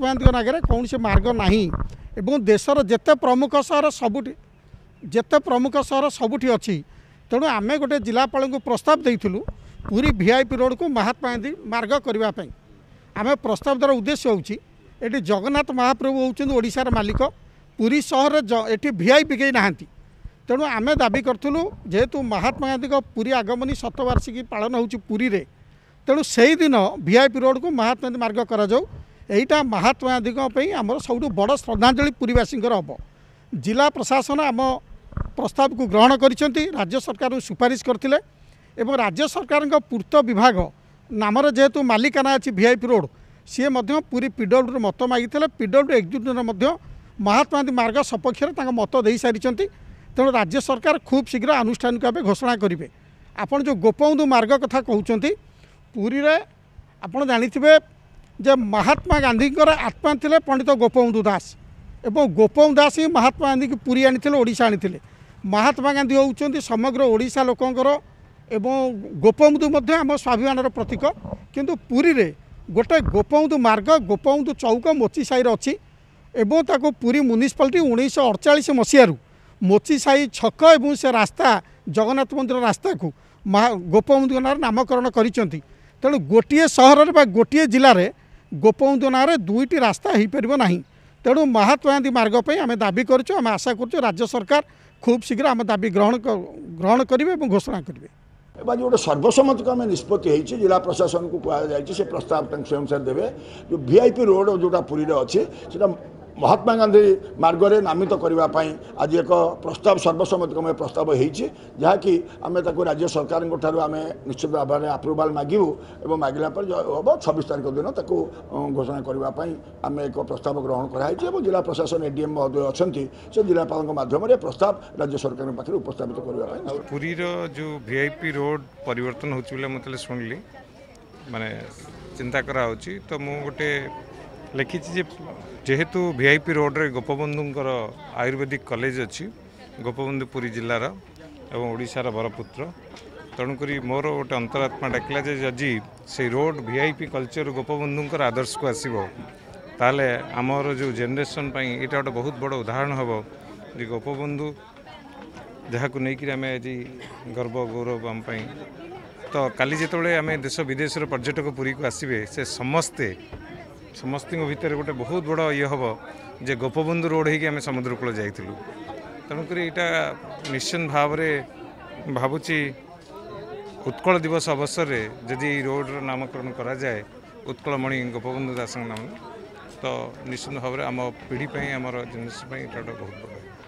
गोपबंधु आगे कौन से मार्ग ना देशर जेते प्रमुख सहर सबुठ अच्छी। तेणु आम गोटे जिलापाल को प्रस्ताव देलु पूरी VIP रोड को महात्मा गांधी मार्ग करने। आम प्रस्ताव द्वारा उद्देश्य होटी जगन्नाथ महाप्रभु होउछन ओडिसार मालिक, पूरी सहर ये VIP के ना। तेणु आम दाबी करूँ जेहेतु महात्मा गांधी पूरी आगमनी शतवार्षिकी पालन हो पूरी रे, तेणु से दिन VIP रोड को महात्मा गांधी मार्ग करा। एटा महात्मा गांधी आमर सबुठ बड़ श्रद्धांजलि पूरीवासी हम। जिला प्रशासन आम प्रस्ताव को ग्रहण करिसेंती, राज्य सरकार को सुपारिश करथिले एवं राज्य सरकार का पूर्त विभाग नामर जेहेतु मालिकाना अच्छी VIP रोड सी पूरी PWD मत मागिथिले। PWD एक्जिक्यूटिव महात्मा गांधी मार्ग सपक्ष मत दे सारी। तेणु राज्य सरकार खूब शीघ्र आनुष्ठानिक भाव घोषणा करेंगे। आपड़ जो गोपबंधु मार्ग कथा कहते पूरी रे आपड़ जानिथिबे जे महात्मा गांधी आत्मा थिले पंडित गोपबंधु दास एवं गोपबंधु दास ही महात्मा गांधी की पूरी ओडिशा आनी। महात्मा गांधी होउछन्ती समग्र ओडिशा लोकंकर एवं गोपबंधु मध्य आम स्वाभिमानर प्रतीक। किंतु पूरी रे गोटे गोपबंधु मार्ग गोपबंधु चौक मोची साई अच्छी एवं ताको पूरी म्युनिसिपालिटी 1948 मसीह मोची साई छक एवं से रास्ता जगन्नाथ मंदिर रास्ता को गोपबंधु नार नामकरण करिसेंती। तेणु गोटे सहर बा गोटे जिले गोपबंधु नारे दुईटी रास्ता हो पार ना। तेणु महात्मा गांधी मार्ग पे आम दाबी करूँ। आम आशा करूँ राज्य सरकार खूब शीघ्र आम दाबी ग्रहण करेंगे और घोषणा करेंगे। बाकी गोटे सर्वसम्मत को आम निष्पत्ति होती। जिला प्रशासन को कहुई से प्रस्ताव स्वयंसार देवे जो VIP रोड जोटा पुरी अच्छे से महात्मा गांधी मार्ग में नामित करने आज एक प्रस्ताव सर्वसम्मत को प्रस्ताव होती जहाँकि आम राज्य सरकार निश्चित भाव में आप्रुवाल मागू और मागिला पर हम 26 तारिख दिन ताको घोषणा करने आम एक प्रस्ताव ग्रहण कराई। जिला प्रशासन ADM महोदय अच्छे से जिलापाल मध्यम प्रस्ताव राज्य सरकार पाखे उपस्थित करने। पुरीर जो VIP रोड परिवर्तन हो मतलब शुणिली मानने चिंता करा तो मुझे गोटे लिखी जेहेतु VIP रोड रे गोपबंधुंकर आयुर्वेदिक कॉलेज अच्छी गोपबंधु पुरी जिलार एवं ओडिशार बरपुत्र। तेणुक मोर गोटे अंतरात्मा डाकिला जे जदि से रोड VIP कल्चर गोपबंधुंकर आदर्श को आसो ताले आमर जो जेनेरेसन यहाँ गोटे बहुत बड़ उदाहरण हम जो गोपबंधु जहाँ को लेकिन आम आज गर्व गौरव आम तो काली जिते आम देश विदेश पर्यटक पुरी को आसवे से समस्त भितर गोटे बहुत बड़ा ये हम जे गोपबंधु रोड होमें समुद्रकूल जाइलु। तेणुक यहाँ निश्चित भाव में भावुची उत्कल दिवस अवसर में जदि रोड्र नामकरण करा जाए उत्कलमणि गोपबंधु दास नाम तो निश्चित भाव में आम पीढ़ी आमर जिनस बहुत बड़ा